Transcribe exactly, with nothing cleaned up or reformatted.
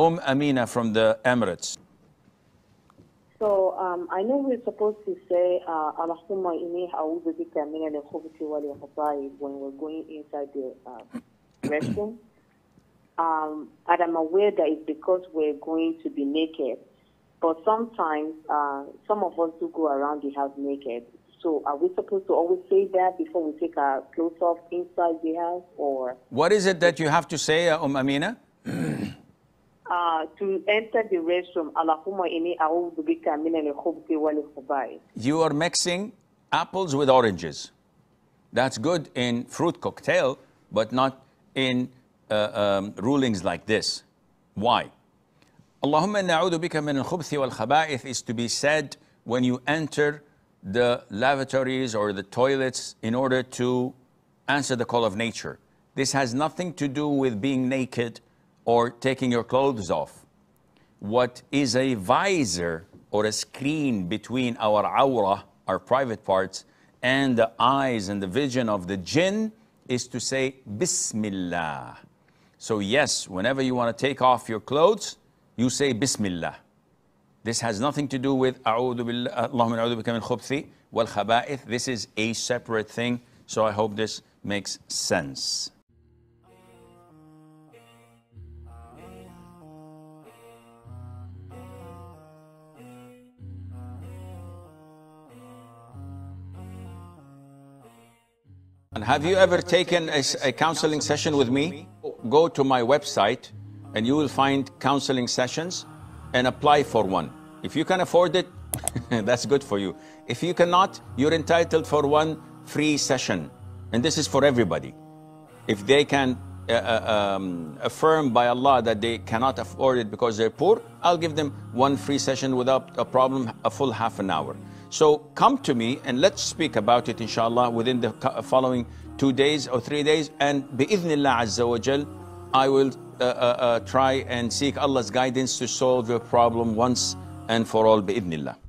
Um Amina from the Emirates. So um, I know we're supposed to say Allahumma a'udhu bika min al khubthi wal khaba'ith when we're going inside the uh, restroom. Um, and I'm aware that it's because we're going to be naked. But sometimes uh, some of us do go around the house naked. So are we supposed to always say that before we take our clothes off inside the house, or? What is it that you have to say, uh, Um Amina? Uh, to enter the restroom, Allahumma inni a'udhu bika min al khubthi wal khaba'ith. You are mixing apples with oranges. That's good in fruit cocktail, but not in uh, um, rulings like this. Why? Allahumma na'udu bika min al khubthi wal khaba'ith is to be said when you enter the lavatories or the toilets in order to answer the call of nature. This has nothing to do with being naked or taking your clothes off. What is a visor or a screen between our awrah, our private parts, and the eyes and the vision of the jinn is to say Bismillah. So yes, whenever you want to take off your clothes, you say Bismillah. This has nothing to do with Allahumma na'udu bika min khubthi wal khaba'ith. This is a separate thing. So I hope this makes sense. And have you ever taken a, a counseling session with me? Go to my website and you will find counseling sessions and apply for one. If you can afford it, that's good for you. If you cannot, you're entitled for one free session. And this is for everybody. If they can uh, uh, um, affirm by Allah that they cannot afford it because they're poor, I'll give them one free session without a problem, a full half an hour. So come to me and let's speak about it, inshallah, within the following two days or three days. And bi-idhnillah azza wa jal, I will uh, uh, uh, try and seek Allah's guidance to solve your problem once and for all, bi-idhnillah.